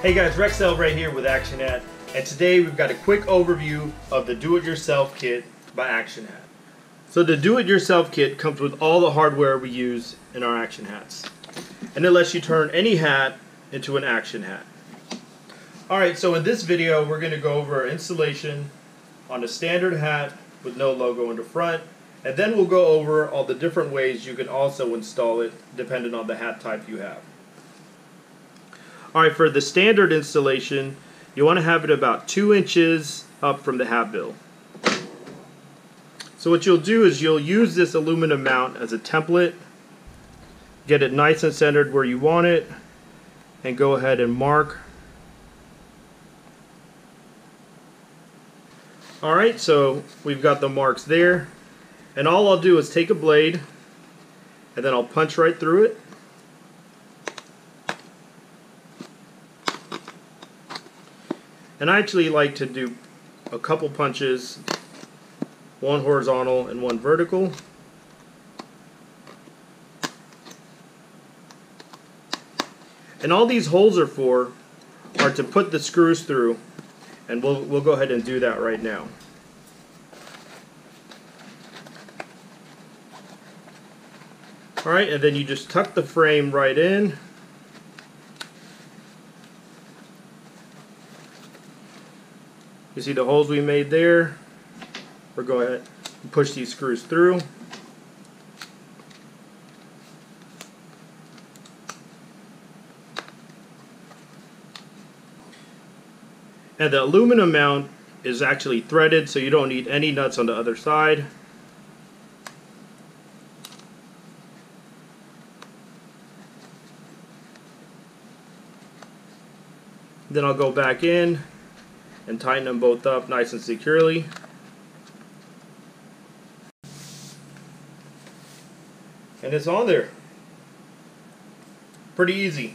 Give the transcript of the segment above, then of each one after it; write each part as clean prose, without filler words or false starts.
Hey guys, Rex Del Rey here with Action Hat, and today we've got a quick overview of the Do It Yourself kit by Action Hat. So the Do It Yourself kit comes with all the hardware we use in our Action Hats, and it lets you turn any hat into an Action Hat. Alright, so in this video we're going to go over our installation on a standard hat with no logo in the front, and then we'll go over all the different ways you can also install it depending on the hat type you have. Alright, for the standard installation you want to have it about 2 inches up from the hat bill. So what you'll do is you'll use this aluminum mount as a template, get it nice and centered where you want it, and go ahead and mark. Alright, so we've got the marks there, and all I'll do is take a blade and then I'll punch right through it. And I actually like to do a couple punches, one horizontal and one vertical. And all these holes are to put the screws through, and we'll go ahead and do that right now. Alright, and then you just tuck the frame right in. You see the holes we made there? We'll go ahead and push these screws through. And the aluminum mount is actually threaded, so you don't need any nuts on the other side. Then I'll go back in and tighten them both up nice and securely. And it's on there. Pretty easy.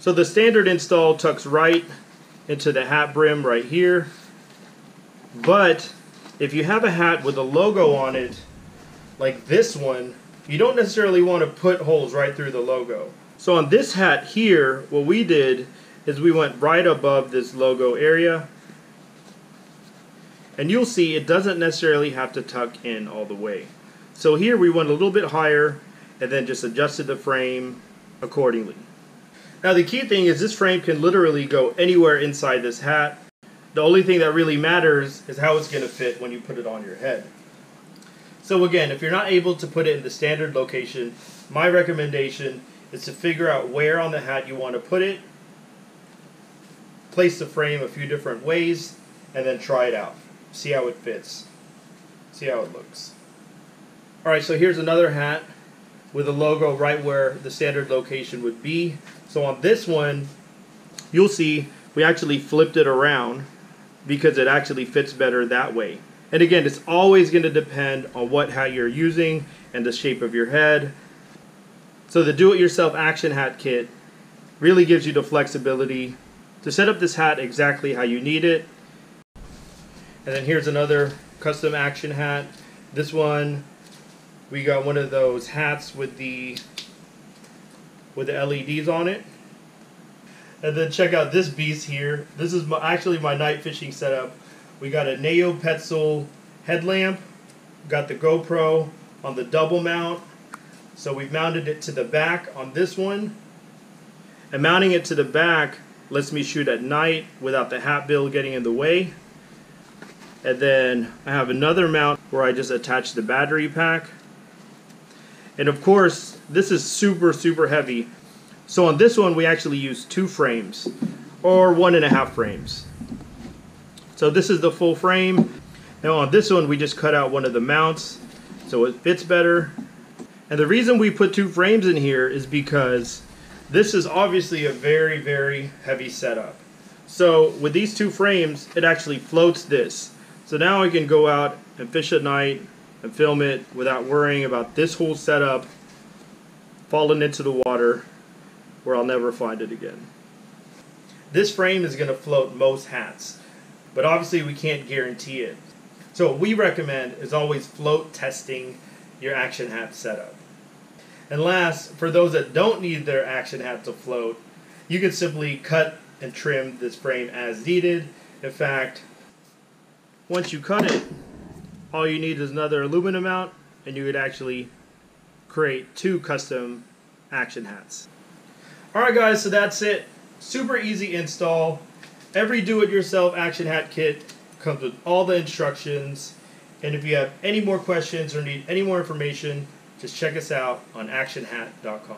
So the standard install tucks right into the hat brim right here, but if you have a hat with a logo on it like this one, you don't necessarily want to put holes right through the logo. So on this hat here, what we did is we went right above this logo area, and you'll see it doesn't necessarily have to tuck in all the way. So here we went a little bit higher and then just adjusted the frame accordingly. Now the key thing is this frame can literally go anywhere inside this hat. The only thing that really matters is how it's going to fit when you put it on your head. So again, if you're not able to put it in the standard location, my recommendation is to figure out where on the hat you want to put it, place the frame a few different ways, and then try it out. See how it fits. See how it looks. Alright, so here's another hat with a logo right where the standard location would be. So on this one, you'll see we actually flipped it around because it actually fits better that way. And again, it's always going to depend on what hat you're using and the shape of your head. So the Do-It-Yourself Action Hat Kit really gives you the flexibility to set up this hat exactly how you need it. And then here's another custom action hat. This one, we got one of those hats with the LEDs on it. And then check out this beast here. This is actually my night fishing setup. We got a Neo Petzl headlamp, got the GoPro on the double mount. So we've mounted it to the back on this one. And mounting it to the back lets me shoot at night without the hat bill getting in the way. And then I have another mount where I just attach the battery pack. And of course, this is super, super heavy. So on this one, we actually use 2 frames, or 1.5 frames. So this is the full frame. Now on this one, we just cut out one of the mounts, so it fits better. And the reason we put 2 frames in here is because this is obviously a very, very heavy setup. So with these 2 frames, it actually floats this. So now I can go out and fish at night and film it without worrying about this whole setup falling into the water where I'll never find it again. This frame is going to float most hats, but obviously we can't guarantee it. So what we recommend is always float testing your action hat setup. And last, for those that don't need their action hat to float, You can simply cut and trim this frame as needed. In fact, once you cut it, all you need is another aluminum mount, and you could actually create two custom Action Hats. Alright guys, so that's it. Super easy install. Every do-it-yourself Action Hat kit comes with all the instructions, and if you have any more questions or need any more information, just check us out on actionhat.com.